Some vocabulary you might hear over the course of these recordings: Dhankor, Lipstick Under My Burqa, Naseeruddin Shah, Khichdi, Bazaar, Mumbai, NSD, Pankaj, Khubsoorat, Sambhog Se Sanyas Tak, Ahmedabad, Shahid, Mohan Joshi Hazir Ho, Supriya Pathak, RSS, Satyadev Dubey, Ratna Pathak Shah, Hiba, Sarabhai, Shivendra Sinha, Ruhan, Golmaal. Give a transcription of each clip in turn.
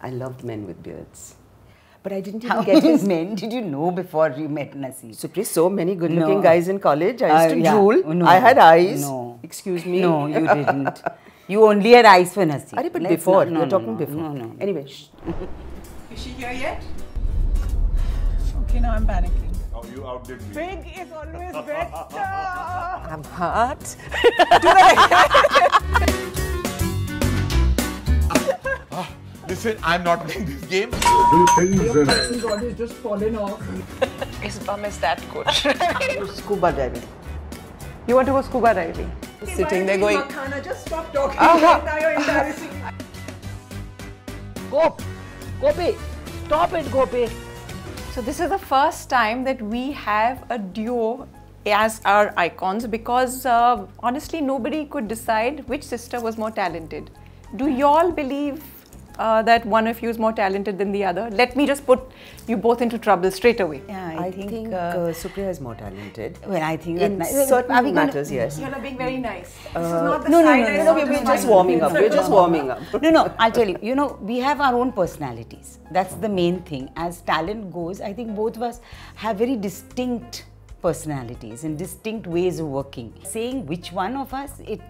I loved men with beards. But I didn't even get his men. Did you know before you met Naseer? Supriya, so many good-looking guys in college. I used to drool. No, I had eyes. No. Excuse me. No, you didn't. You only had eyes for Naseer. Arre, but let's before. No, you're talking before. No, no. Anyway. Is she here yet? Okay, now I'm panicking. Oh, you outdid me. Big is always better. I'm hurt. Do that again. Listen, I'm not playing this game. Your person's always just fallen off. His bum is that good. Scuba diving. You want to go scuba diving? Just sitting there going. Makhana, just stop talking. Now you're embarrassing. Gopi. Stop it, Gopi. So this is the first time that we have a duo as our icons because honestly nobody could decide which sister was more talented. Do you all believe that one of you is more talented than the other? Let me just put you both into trouble straight away. Yeah, I think Supriya is more talented. Well, I think in certain matters, yes. You're being very nice. This is not the we're just warming up. We're just warming up. No, I'll tell you. You know, we have our own personalities. That's the main thing. As talent goes, I think both of us have very distinct personalities and distinct ways of working. Saying which one of us, it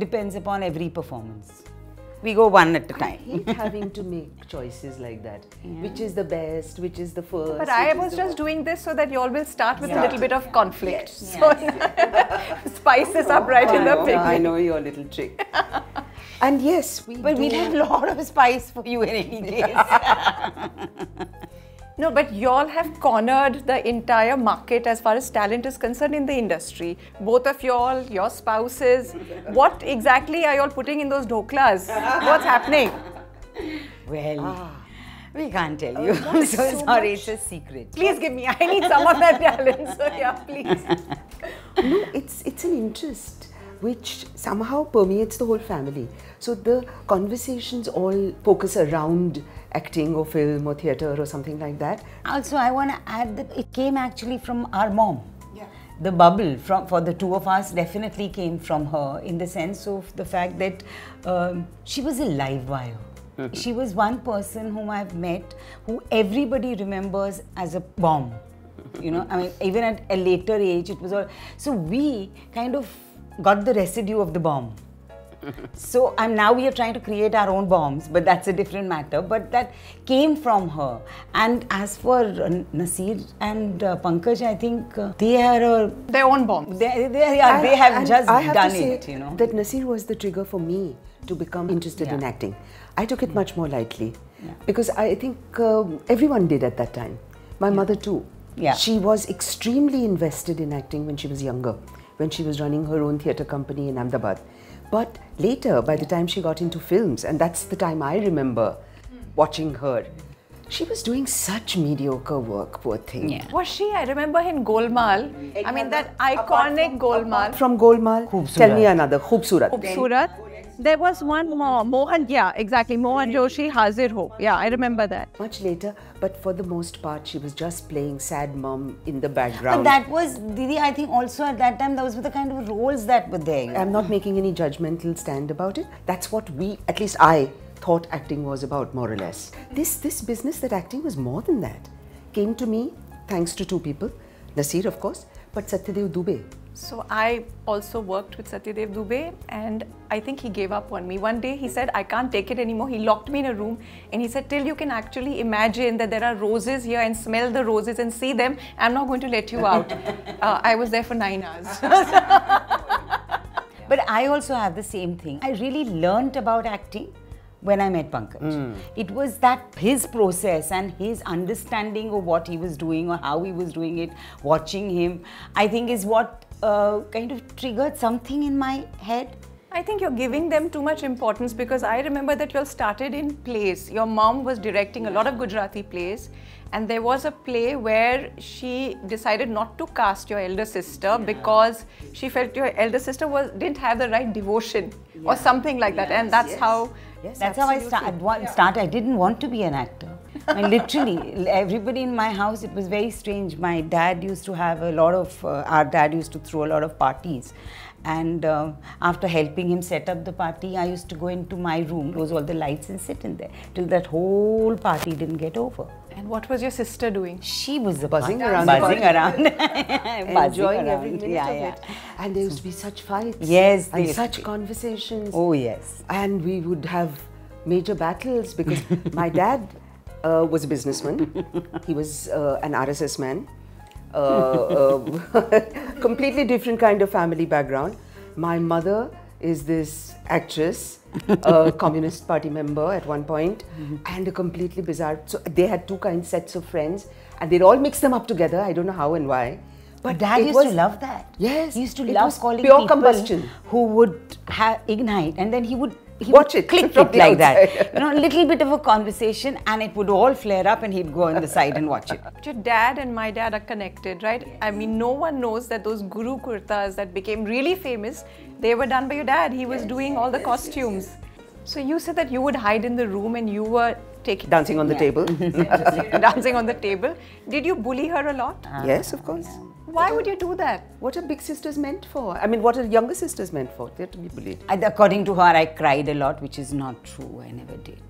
depends upon every performance. We go one at a time. I hate having to make choices like that. Yeah. Which is the best, which is the first. But I was just doing this so that you all will start with a little bit of conflict. Yes. So spice this up right in the picnic. I know your little trick. And yes, but we'll have a lot of spice for you in any case. No, but y'all have cornered the entire market as far as talent is concerned in the industry. Both of y'all, your spouses. What exactly are y'all putting in those dhoklas? What's happening? Well, we can't tell you. I'm so sorry, it's a secret. Please give me, I need some of that talent. So yeah, please. No, it's an interest which somehow permeates the whole family. So the conversations all focus around acting or film or theatre or something like that. Also, I want to add that it came actually from our mom. Yeah. The bubble for the two of us definitely came from her, in the sense of the fact that she was a live wire. She was one person whom I've met who everybody remembers as a bomb. You know, I mean, even at a later age, it was all. So we kind of got the residue of the bomb. So now we are trying to create our own bombs, but that's a different matter. But that came from her. And as for Naseer and Pankaj, I think they are their own bombs. They have just done it, you know. That Naseer was the trigger for me to become interested in acting. I took it much more lightly because I think everyone did at that time. My mother too. Yeah. She was extremely invested in acting when she was younger, when she was running her own theatre company in Ahmedabad. But later, by the time she got into films, and that's the time I remember watching her, she was doing such mediocre work, poor thing. Yeah. Was she? I remember in Golmaal. I mean, that iconic Golmaal. From Golmaal, Khubsoorat. Tell me another, Khubsoorat. Khubsoorat. There was one more, Mohan, Mohan Joshi Hazir Ho. Yeah, I remember that. Much later, but for the most part, she was just playing sad mom in the background. But that was, Didi, I think also at that time, those were the kind of roles that were there. I'm not making any judgmental stand about it. That's what we, at least I, thought acting was about, more or less. This business that acting was more than that came to me thanks to two people, Naseer, of course, but Satyadev Dubey. So I also worked with Satyadev Dubey, and I think he gave up on me. One day he said, I can't take it anymore. He locked me in a room and he said, till you can actually imagine that there are roses here and smell the roses and see them, I'm not going to let you out. I was there for 9 hours. But I also have the same thing. I really learnt about acting when I met Pankaj. It was that his process and his understanding of what he was doing or how he was doing it, watching him, I think is what kind of triggered something in my head. I think you're giving them too much importance, because I remember that you all started in plays. Your mom was directing a lot of Gujarati plays, and there was a play where she decided not to cast your elder sister because she felt your elder sister didn't have the right devotion or something like that, and that's how. Yes, that's absolutely how I started. I didn't want to be an actor. I mean, literally, everybody in my house, it was very strange. My dad used to have a lot of, our dad used to throw a lot of parties. And after helping him set up the party, I used to go into my room, close all the lights and sit in there till that whole party didn't get over. And what was your sister doing? She was buzzing around, enjoying every minute of it. And there used to be such fights, and such conversations. Oh yes. And we would have major battles because my dad was a businessman. He was an RSS man. Completely different kind of family background. My mother is this actress, a Communist Party member at one point, and a completely bizarre. So they had two kinds sets of friends, and they'd all mix them up together. I don't know how and why. But Dad used to love that. Yes, he used to love calling people combustion. Who would ignite, and then he would. He watch it, click it like that. You know, a little bit of a conversation and it would all flare up and he'd go on the side and watch it. But your dad and my dad are connected, right? Yes. I mean, no one knows that those guru kurtas that became really famous, they were done by your dad. He was doing all the costumes. So you said that you would hide in the room and you were taking... Dancing on the table. Dancing on the table. Did you bully her a lot? Yes, of course. Why would you do that? What are big sisters meant for? I mean, what are younger sisters meant for? They're to be bullied. According to her, I cried a lot, which is not true. I never did.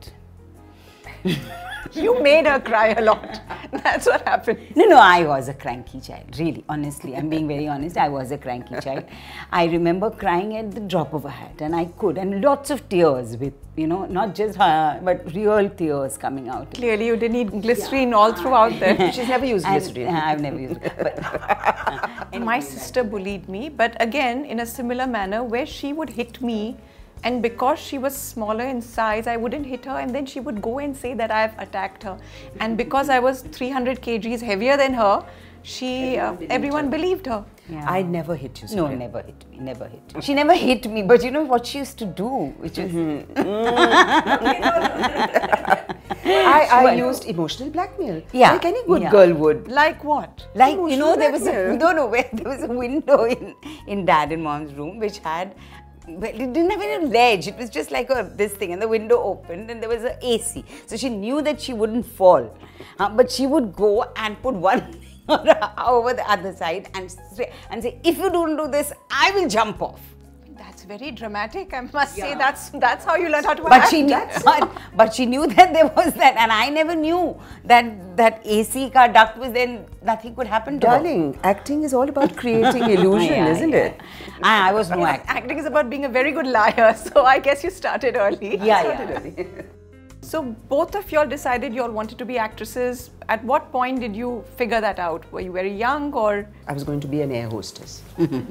You made her cry a lot. That's what happened. No, I was a cranky child. Really, honestly. I'm being very honest. I was a cranky child. I remember crying at the drop of a hat, and I could. And lots of tears with, you know, not just her, but real tears coming out. Clearly, you didn't eat glycerine all throughout there. She's never used glycerine. I've never used it. But anyway, my sister bullied me, but again, in a similar manner where she would hit me. And because she was smaller in size, I wouldn't hit her, and then she would go and say that I have attacked her. And because I was 300 kgs heavier than her, everyone believed her. Yeah. I never hit you. No, never hit me. Never hit me. She never hit me, but you know what she used to do, which is I used emotional blackmail. Yeah. Like any good girl would. Like what? Like emotional there was a window in Dad and Mom's room which had. But it didn't have any ledge, it was just like this thing, and the window opened and there was an AC. So she knew that she wouldn't fall, but she would go and put one over the other side and say, if you don't do this, I will jump off. That's very dramatic, I must say. That's how you learn how to act. But she knew that there was that, and I never knew that that AC car duct was there. Nothing could happen to her. Darling, acting is all about creating illusion, isn't it? I was no actor. Acting is about being a very good liar. So I guess you started early. Yeah. So both of you all decided you all wanted to be actresses. At what point did you figure that out? Were you very young or? I was going to be an air hostess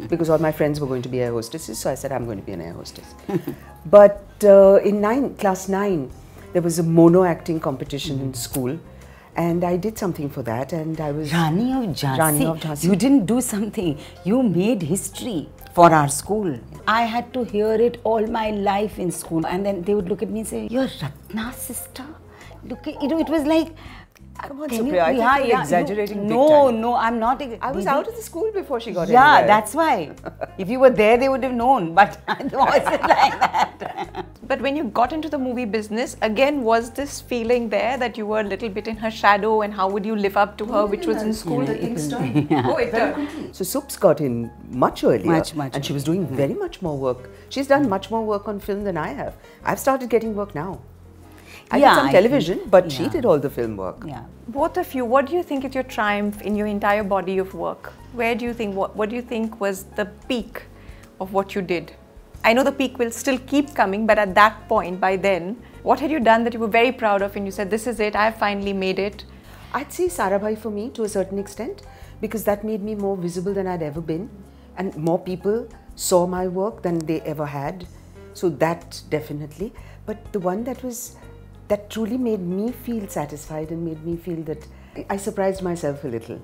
because all my friends were going to be air hostesses. So I said, I'm going to be an air hostess. But in class 9, there was a mono acting competition in school. And I did something for that, and I was... Rani of Jhansi. You didn't do something. You made history for our school. I had to hear it all my life in school. And then they would look at me and say, you're Ratna's sister? Look, you know, it was like... Come on, Supriya, I think you're exaggerating. No, I'm not. I was out of the school before she got anywhere. Yeah, that's why. If you were there, they would have known. But it wasn't like that. But when you got into the movie business, again, was this feeling there that you were a little bit in her shadow and how would you live up to her, which was in school? Yeah, the things done. Oh, it did. So Sups got in much earlier. Much. And she was doing very much more work. She's done much more work on film than I have. I've started getting work now. I did some television, but she did all the film work. Yeah. Both of you, what do you think is your triumph in your entire body of work? Where do you think, what do you think was the peak of what you did? I know the peak will still keep coming, but at that point, by then, what had you done that you were very proud of and you said, this is it, I have finally made it? I'd say Sarabhai for me to a certain extent, because that made me more visible than I'd ever been. And more people saw my work than they ever had. So that definitely. But the one that was... That truly made me feel satisfied and made me feel that I surprised myself a little.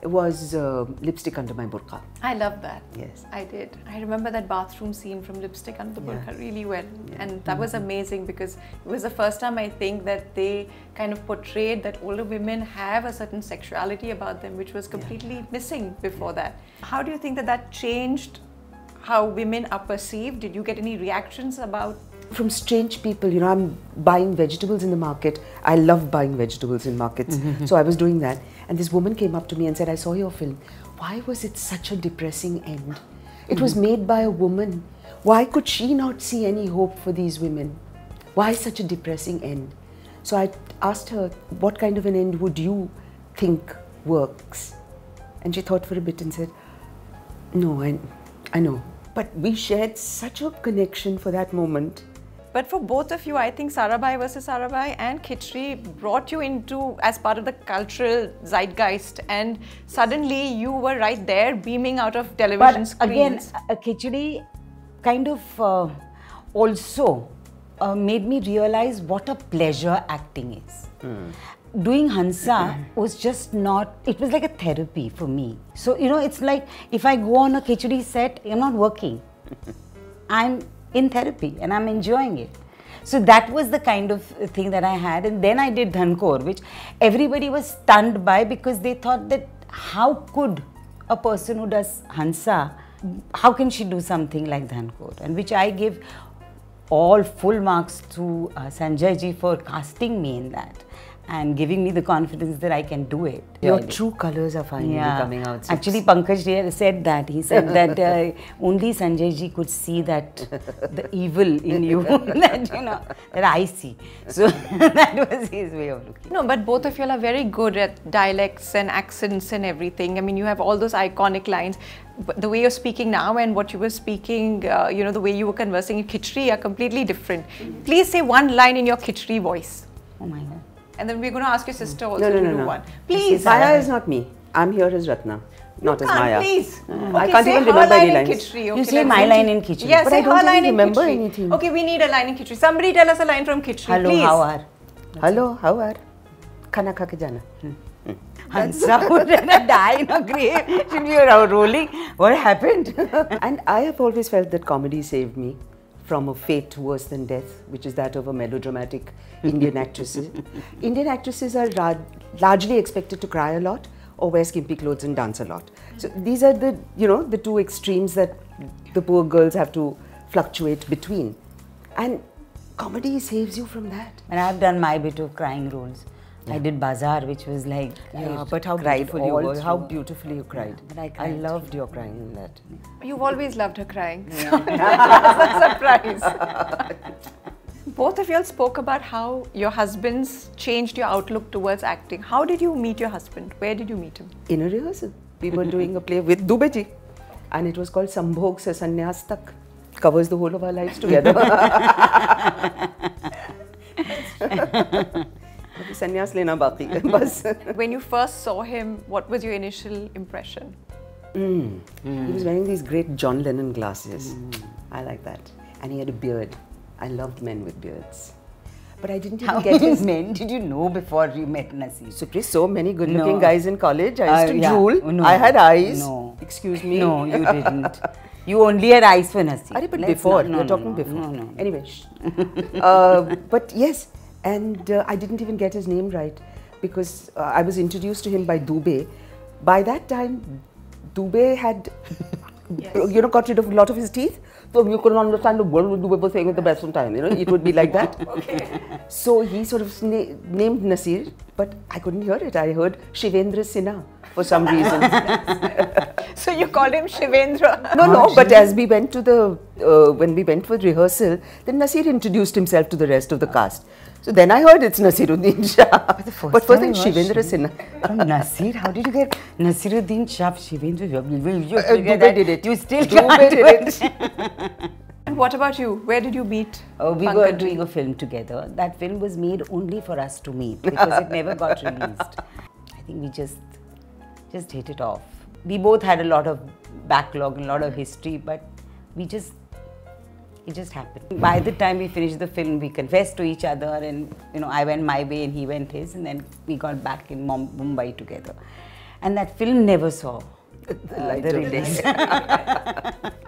It was Lipstick Under My Burqa. I love that. Yes. I did. I remember that bathroom scene from Lipstick Under the Burqa really well. Yeah. And that was amazing because it was the first time I think that they kind of portrayed that older women have a certain sexuality about them which was completely missing before that. How do you think that that changed how women are perceived? Did you get any reactions about from strange people? You know, I'm buying vegetables in the market. I love buying vegetables in markets. So I was doing that. And this woman came up to me and said, I saw your film. Why was it such a depressing end? It was made by a woman. Why could she not see any hope for these women? Why such a depressing end? So I asked her, what kind of an end would you think works? And she thought for a bit and said, no, I know. But we shared such a connection for that moment. But for both of you, I think Sarabhai versus Sarabhai and Khichdi brought you into as part of the cultural zeitgeist, and suddenly you were right there beaming out of television screens. But again, Khichdi kind of also made me realize what a pleasure acting is. Doing Hansa was just not, it was like a therapy for me. So, you know, it's like if I go on a Khichdi set, I'm not working. I'm in therapy and I'm enjoying it. So that was the kind of thing that I had. And then I did Dhankor, which everybody was stunned by, because they thought that how could a person who does Hansa, how can she do something like Dhankor? And which I give all full marks to Sanjay ji for casting me in that and giving me the confidence that I can do it. Your true colors are finally coming out. Actually, Pankaj said that. He said that only Sanjay ji could see that the evil in you that, you know, that I see. So that was his way of looking. No, but both of you all are very good at dialects and accents and everything. I mean, you have all those iconic lines. But the way you're speaking now and what you were speaking, you know, the way you were conversing in Khichdi are completely different. Please say one line in your Khichdi voice. Oh my God. And then we're going to ask your sister also to do one. Please. Maya is not me. I'm here as Ratna, not as Maya. Please. Okay, I can't even remember any lines. Okay, you say my line in Khichdi. Yes, but I don't really remember anything. Okay, we need a line in Khichdi. Somebody tell us a line from Khichdi, please. Hello, how are? Hello, how are? Khana kha ke jana. Hansa would die in a grave. She'll be rolling. What happened? And I have always felt that comedy saved me from a fate worse than death, which is that of a melodramatic Indian actresses. Indian actresses are largely expected to cry a lot or wear skimpy clothes and dance a lot. So these are the, you know, the two extremes that the poor girls have to fluctuate between. And comedy saves you from that. And I've done my bit of crying roles. Yeah. I did Bazaar, which was like... Yeah, but how beautiful you were. How beautifully you cried. Yeah, but I loved your crying in that. You've always loved her crying. Yeah. So that's a surprise. Both of you all spoke about how your husbands changed your outlook towards acting. How did you meet your husband? Where did you meet him? In a rehearsal. We were doing a play with Dubey ji. And it was called Sambhog Se Sanyas Tak. Covers the whole of our lives together. Sannyas lena baki. When you first saw him, what was your initial impression? He was wearing these great John Lennon glasses. I like that. And he had a beard. I loved men with beards. But I didn't even get his... men did you know before you met Naseer? Supriya, so many good-looking guys in college. I used to drool. No. I had eyes. No. Excuse me. No, you didn't. You only had eyes for Naseer. But before. You're talking before. No. Anyway. But yes. And I didn't even get his name right, because I was introduced to him by Dubey. By that time, Dubey had, you know, got rid of a lot of his teeth. So you couldn't understand the world Dubey was saying at the best of time, you know, it would be like that. So he sort of named Naseer, but I couldn't hear it. I heard Shivendra Sinha for some reason. So you called him Shivendra? No, but as we went to the, when we went for rehearsal, then Naseer introduced himself to the rest of the cast. So then I heard it's Naseeruddin Shah. But first thing, Shivendra Sinha. From Naseer, how did you get Naseeruddin Shah? Shivendra, Dubey did it. You still can't do it. And what about you? Where did you meet? We were doing a film together. That film was made only for us to meet, because it never got released. I think we just hit it off. We both had a lot of backlog and a lot of history, but we just... it just happened. By the time we finished the film, we confessed to each other, and you know, I went my way and he went his, and then we got back in Mumbai together. And that film never saw the release.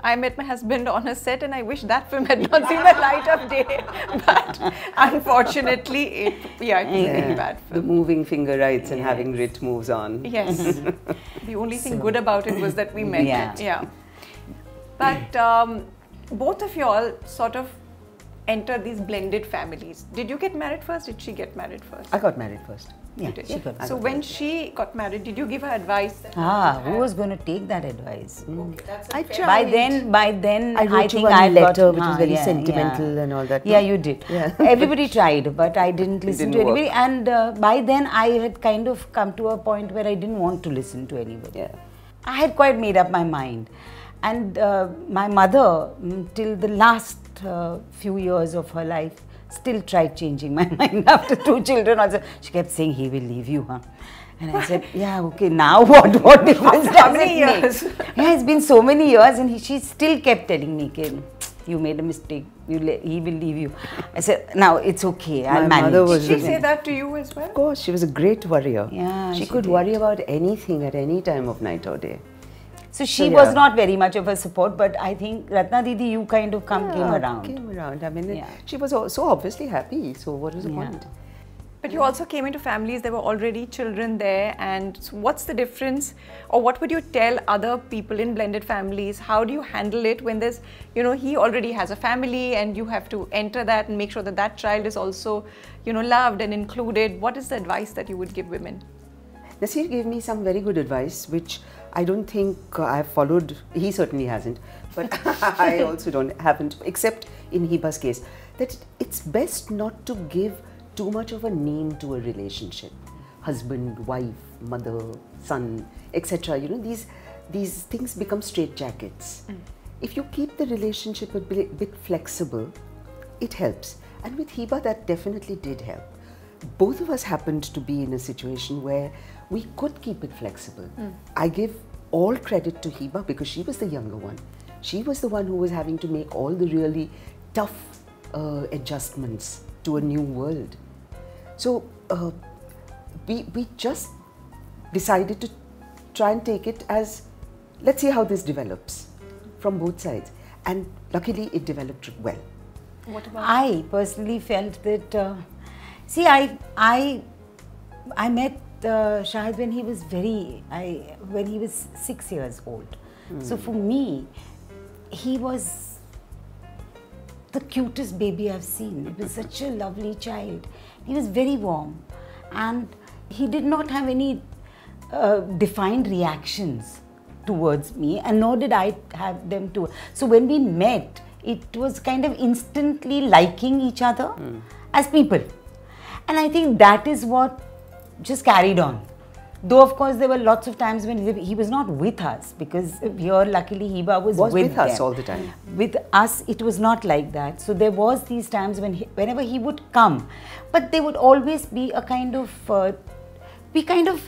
I met my husband on a set, and I wish that film had not seen the light of day. But unfortunately, it was a very bad film. The moving finger writes and having writ moves on. Yes. The only thing good about it was that we met. Yeah. But both of y'all sort of enter these blended families. Did you get married first? Did she get married first? I got married first. Yeah, so when she got married, did you give her advice? Who was going to take that advice? Okay, that's a fair. By then, I think I got letter, which was very sentimental and all that. Yeah, you did. Yeah. Everybody tried, but I didn't listen to anybody. And by then, I had kind of come to a point where I didn't want to listen to anybody. Yeah. I had quite made up my mind. And my mother, till the last few years of her life, still tried changing my mind after two children also. She kept saying, he will leave you, huh? And I said, yeah, okay, now what? What difference does it make? Yeah, it's been so many years, and she still kept telling me, Kim, you made a mistake, he will leave you. I said, now it's okay, I'll manage. Did she say that to you as well? Of course, she was a great worrier. Yeah, she could worry about anything at any time of night or day. So she was not very much of a support, but I think Ratna Didi, you kind of came around. I mean, she was so obviously happy, so what was the point? But you also came into families, there were already children there, and so what's the difference, or what would you tell other people in blended families? How do you handle it when there's, you know, he already has a family and you have to enter that and make sure that that child is also, you know, loved and included? What is the advice that you would give women? Naseer gave me some very good advice, which I don't think I've followed. He certainly hasn't, but I also haven't, except in Hiba's case, that it's best not to give too much of a name to a relationship. Husband, wife, mother, son, etc. You know, these things become straitjackets. Mm. If you keep the relationship a bit flexible, it helps. And with Hiba, that definitely did help. Both of us happened to be in a situation where we could keep it flexible. Mm. I give all credit to Hiba because she was the younger one. She was the one who was having to make all the really tough adjustments to a new world. So we just decided to try and take it as, let's see how this develops from both sides. And luckily it developed well. What about I personally felt that see, I met Shahid when he was when he was 6 years old. Mm. So for me, he was the cutest baby I've seen. He was such a lovely child. He was very warm, and he did not have any defined reactions towards me, and nor did I have them too. So when we met, it was kind of instantly liking each other as people. And I think that is what just carried on. Though, of course, there were lots of times when he was not with us, because here, luckily, Hiba was with us all the time. With us, it was not like that. So there was these times when whenever he would come, but there would always be a kind of, we kind of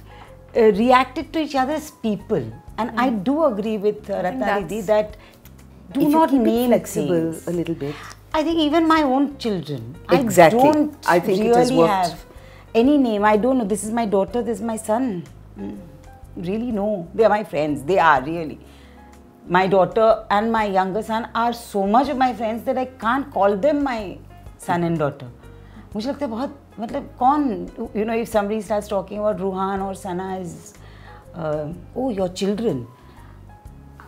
reacted to each other as people. And I do agree with Ratna Didi that do not name flexible things. A little bit. I think even my own children, exactly. I think really it has worked. Have any name. I don't know, this is my daughter, this is my son. Mm. Really, no. They are my friends. They are, really. My daughter and my younger son are so much of my friends that I can't call them my son and daughter. You know, if somebody starts talking about Ruhan or Sana as, oh, your children.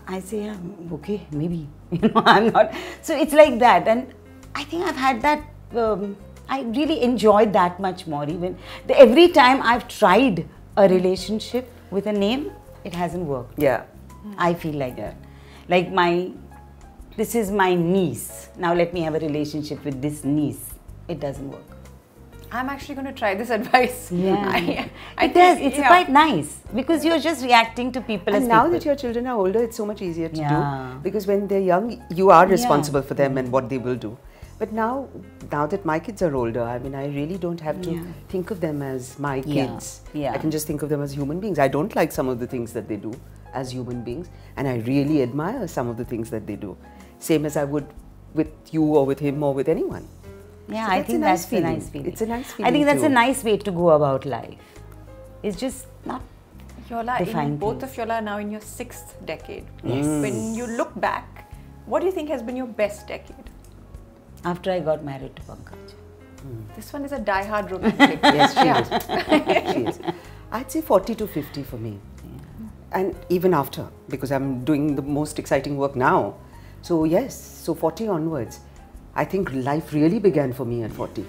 I say, yeah, okay, maybe. You know, I'm not. So it's like that, and I think I've had that. I really enjoyed that much more. Even every time I've tried a relationship with a name, it hasn't worked. Yeah, I feel like that. Like this is my niece. Now let me have a relationship with this niece. It doesn't work. I'm actually going to try this advice. Yeah, it's quite nice because you're just reacting to people. And now that your children are older, it's so much easier to do, because when they're young, you are responsible for them and what they will do. But now that my kids are older, I mean, I really don't have to think of them as my kids. Yeah. I can just think of them as human beings. I don't like some of the things that they do as human beings, and I really admire some of the things that they do. Same as I would with you or with him or with anyone. Yeah, so I think that's a nice feeling. It's a nice feeling. I think that's a nice way to go about life. It's just not defined. Both of y'all are now in your 6th decade. Yes. When you look back, what do you think has been your best decade? After I got married to Pankaj. Mm. This one is a die-hard romantic. Yes, she is. I'd say 40 to 50 for me. Yeah. And even after, because I'm doing the most exciting work now. So yes, so 40 onwards. I think life really began for me at 40.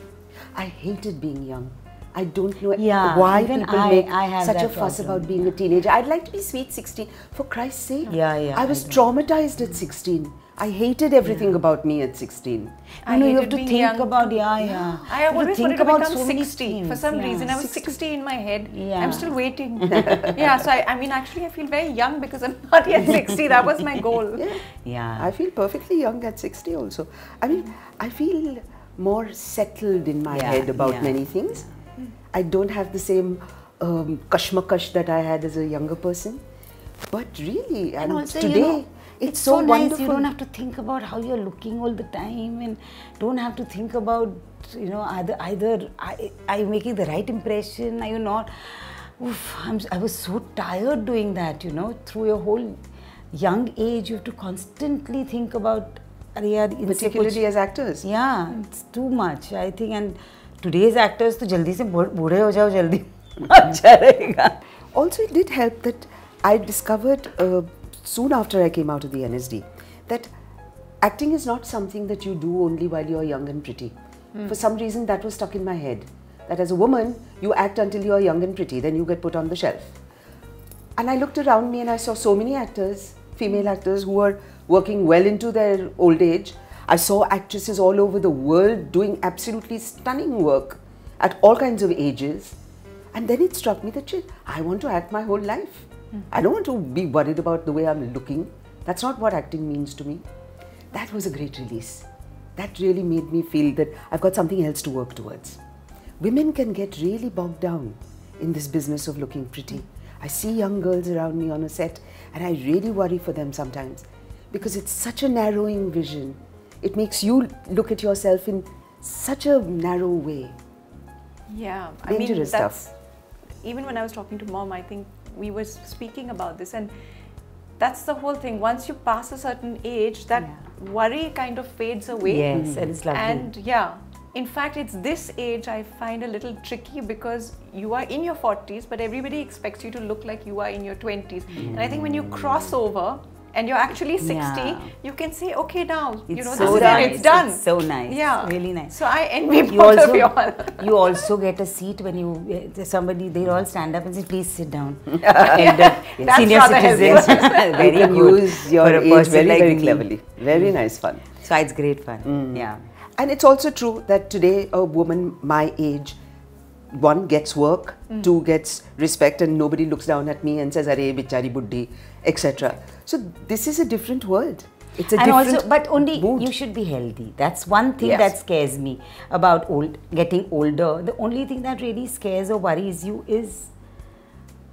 I hated being young. I don't know why people make such a fuss about being a teenager. I'd like to be sweet 16. For Christ's sake. I was traumatized at 16. I hated everything about me at 16. I know you have to think about I always wanted to become 60. For some reason, I was 60 in my head. I'm still waiting. So I mean, actually, I feel very young because I'm not yet 60. That was my goal. I feel perfectly young at 60 also. I mean, I feel more settled in my head about many things. I don't have the same kashmakash that I had as a younger person. But really, and also, today, you know, it's so wonderful. Nice. You don't have to think about how you're looking all the time and don't have to think about, you know, either are you making the right impression, are you not? Oof, I was so tired doing that, you know. Through your whole young age, you have to constantly think about... Particularly as actors. Yeah, it's too much, I think. And today's actors, to jaldi se bure ho jao jaldi acha rahega. Also, it did help that I discovered soon after I came out of the NSD that acting is not something that you do only while you're young and pretty. For some reason, that was stuck in my head. That as a woman, you act until you're young and pretty, then you get put on the shelf. And I looked around me and I saw so many actors, female actors, who were working well into their old age. I saw actresses all over the world doing absolutely stunning work at all kinds of ages. And then it struck me that I want to act my whole life. I don't want to be worried about the way I'm looking. That's not what acting means to me. That was a great release. That really made me feel that I've got something else to work towards. Women can get really bogged down in this business of looking pretty. I see young girls around me on a set and I really worry for them sometimes because it's such a narrowing vision. It makes you look at yourself in such a narrow way. Yeah, I mean, dangerous stuff. Even when I was talking to Mom, I think we were speaking about this, and that's the whole thing. Once you pass a certain age, that worry kind of fades away. Yes, and it's lovely. And in fact, it's this age I find a little tricky because you are in your 40s, but everybody expects you to look like you are in your 20s. And I think when you cross over, and you're actually 60, you can say, okay, now, you know, this is it, it's done. It's so nice, really nice. So I envy both of you all. You also get a seat when you, somebody, they all stand up and say, please sit down. And senior citizens, very good. Use your age very cleverly. Very nice fun. So it's great fun, And it's also true that today a woman my age, one gets work, two gets respect, and nobody looks down at me and says, "Arey, bichari buddhi," etc. So this is a different world. It's a different also, but only mood. You should be healthy. That's one thing that scares me about getting older. The only thing that really scares or worries you is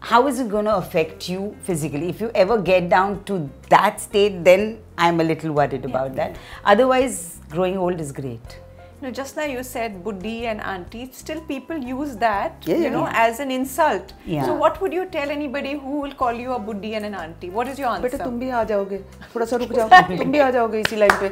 how is it going to affect you physically. If you ever get down to that state, then I'm a little worried about that. Otherwise, growing old is great. No, just now you said buddhi and auntie, still people use that, as an insult. So what would you tell anybody who will call you a buddhi and an auntie? What is your answer? Beta, tum bhi aa jaoge. Thoda sa ruk jao. Tum bhi aa jaoge isi line pe.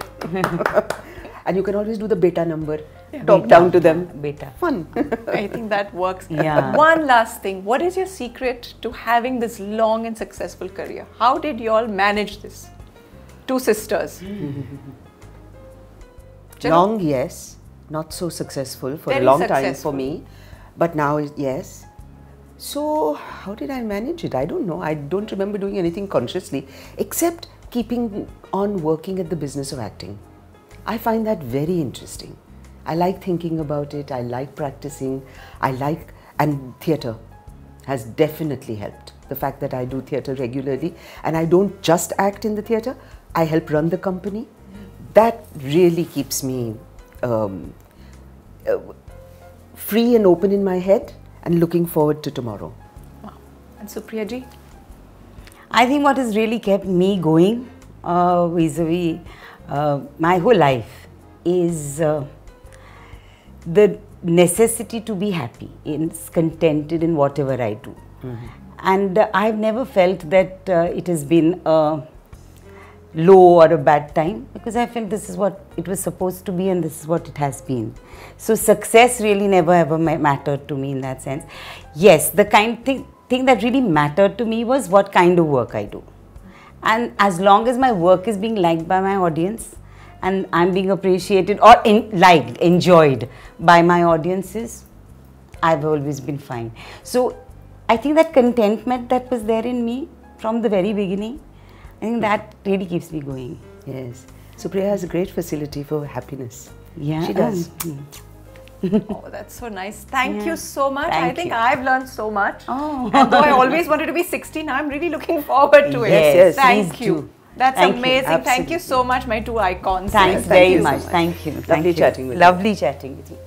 And you can always do the beta number. Talk down to them. Beta. Fun. I think that works. One last thing. What is your secret to having this long and successful career? How did you all manage this? Two sisters. Long, yes. Not so successful for a long time for me. But now, yes. So, how did I manage it? I don't know. I don't remember doing anything consciously except keeping on working at the business of acting. I find that very interesting. I like thinking about it. I like practicing. And theatre has definitely helped. The fact that I do theatre regularly and I don't just act in the theatre. I help run the company. That really keeps me free and open in my head and looking forward to tomorrow. Wow. And Supriya ji? I think what has really kept me going vis-a-vis my whole life is the necessity to be happy and contented in whatever I do. And I've never felt that it has been low or a bad time, because I felt this is what it was supposed to be and this is what it has been. So success really never ever mattered to me in that sense. Yes, the kind thing that really mattered to me was what kind of work I do. And as long as my work is being liked by my audience and I'm being appreciated or liked, enjoyed by my audiences, I've always been fine. So I think that contentment that was there in me from the very beginning, I think that really keeps me going. Yes. Supriya has a great facility for happiness. Yeah. She does. Oh, that's so nice. Thank you so much. I think I've learned so much. Oh. And though I always wanted to be 16, I'm really looking forward to it. Yes, thank you. That's amazing. Thank you so much, my two icons. Thanks very much. Thank you. Lovely chatting with you.